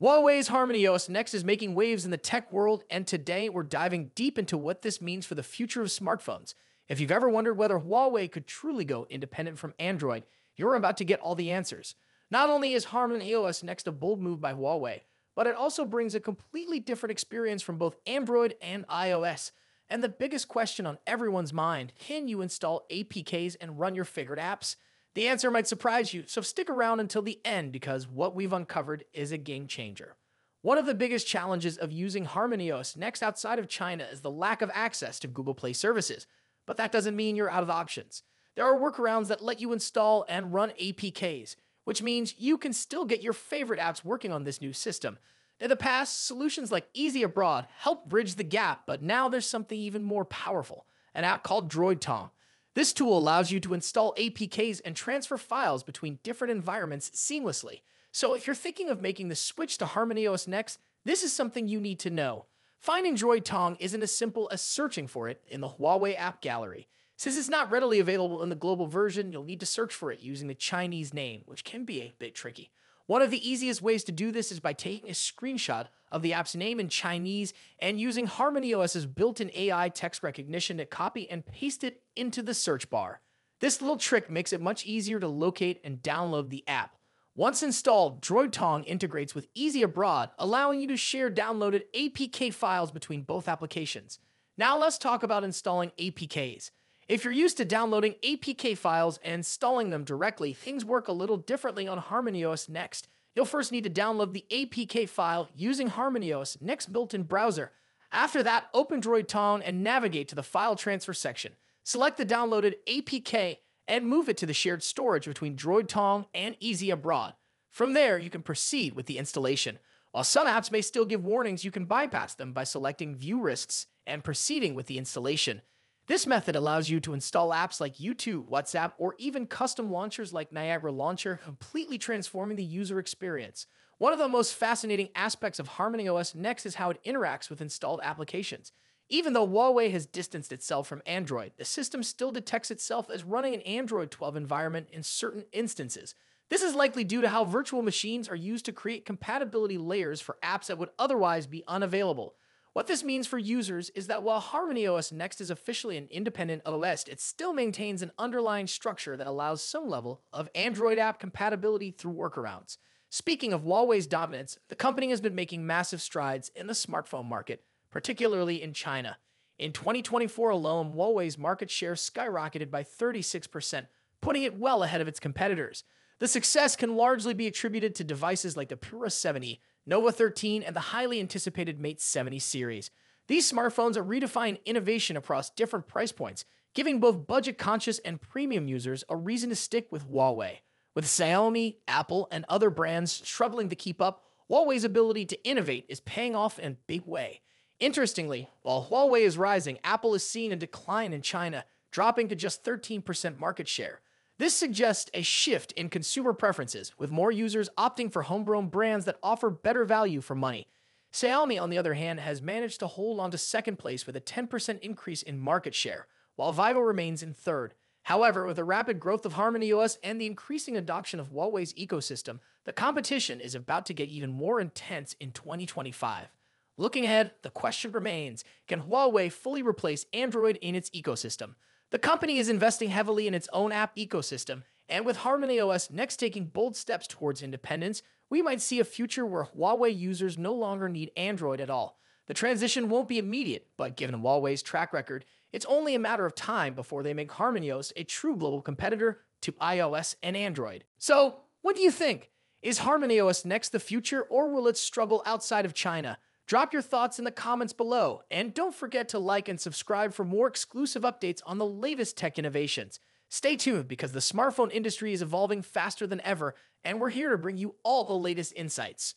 Huawei's HarmonyOS Next is making waves in the tech world, and today we're diving deep into what this means for the future of smartphones. If you've ever wondered whether Huawei could truly go independent from Android, you're about to get all the answers. Not only is HarmonyOS Next a bold move by Huawei, but it also brings a completely different experience from both Android and iOS. And the biggest question on everyone's mind, can you install APKs and run your favorite apps? The answer might surprise you, so stick around until the end because what we've uncovered is a game changer. One of the biggest challenges of using HarmonyOS Next outside of China is the lack of access to Google Play services, but that doesn't mean you're out of options. There are workarounds that let you install and run APKs, which means you can still get your favorite apps working on this new system. In the past, solutions like Easy Abroad helped bridge the gap, but now there's something even more powerful, an app called DroidTong. This tool allows you to install APKs and transfer files between different environments seamlessly. So if you're thinking of making the switch to HarmonyOS Next, this is something you need to know. Finding DroidTong isn't as simple as searching for it in the Huawei App Gallery. Since it's not readily available in the global version, you'll need to search for it using the Chinese name, which can be a bit tricky. One of the easiest ways to do this is by taking a screenshot of the app's name in Chinese and using HarmonyOS's built-in AI text recognition to copy and paste it into the search bar. This little trick makes it much easier to locate and download the app. Once installed, DroidTong integrates with Easy Abroad, allowing you to share downloaded APK files between both applications. Now let's talk about installing APKs. If you're used to downloading APK files and installing them directly, things work a little differently on HarmonyOS Next. You'll first need to download the APK file using HarmonyOS Next built-in browser. After that, open DroidTong and navigate to the file transfer section. Select the downloaded APK and move it to the shared storage between DroidTong and Easy Abroad. From there, you can proceed with the installation. While some apps may still give warnings, you can bypass them by selecting View Risks and proceeding with the installation. This method allows you to install apps like YouTube, WhatsApp, or even custom launchers like Niagara Launcher, completely transforming the user experience. One of the most fascinating aspects of HarmonyOS Next is how it interacts with installed applications. Even though Huawei has distanced itself from Android, the system still detects itself as running an Android 12 environment in certain instances. This is likely due to how virtual machines are used to create compatibility layers for apps that would otherwise be unavailable. What this means for users is that while HarmonyOS Next is officially an independent OS, it still maintains an underlying structure that allows some level of Android app compatibility through workarounds. Speaking of Huawei's dominance, the company has been making massive strides in the smartphone market, particularly in China. In 2024 alone, Huawei's market share skyrocketed by 36%, putting it well ahead of its competitors. The success can largely be attributed to devices like the Pura 70, Nova 13, and the highly anticipated Mate 70 series. These smartphones are redefining innovation across different price points, giving both budget-conscious and premium users a reason to stick with Huawei. With Xiaomi, Apple, and other brands struggling to keep up, Huawei's ability to innovate is paying off in a big way. Interestingly, while Huawei is rising, Apple is seeing a decline in China, dropping to just 13% market share. This suggests a shift in consumer preferences, with more users opting for homegrown brands that offer better value for money. Xiaomi, on the other hand, has managed to hold on to second place with a 10% increase in market share, while Vivo remains in third. However, with the rapid growth of HarmonyOS and the increasing adoption of Huawei's ecosystem, the competition is about to get even more intense in 2025. Looking ahead, the question remains, can Huawei fully replace Android in its ecosystem? The company is investing heavily in its own app ecosystem, and with HarmonyOS Next taking bold steps towards independence, we might see a future where Huawei users no longer need Android at all. The transition won't be immediate, but given Huawei's track record, it's only a matter of time before they make HarmonyOS a true global competitor to iOS and Android. So, what do you think? Is HarmonyOS Next the future, or will it struggle outside of China? Drop your thoughts in the comments below, and don't forget to like and subscribe for more exclusive updates on the latest tech innovations. Stay tuned because the smartphone industry is evolving faster than ever, and we're here to bring you all the latest insights.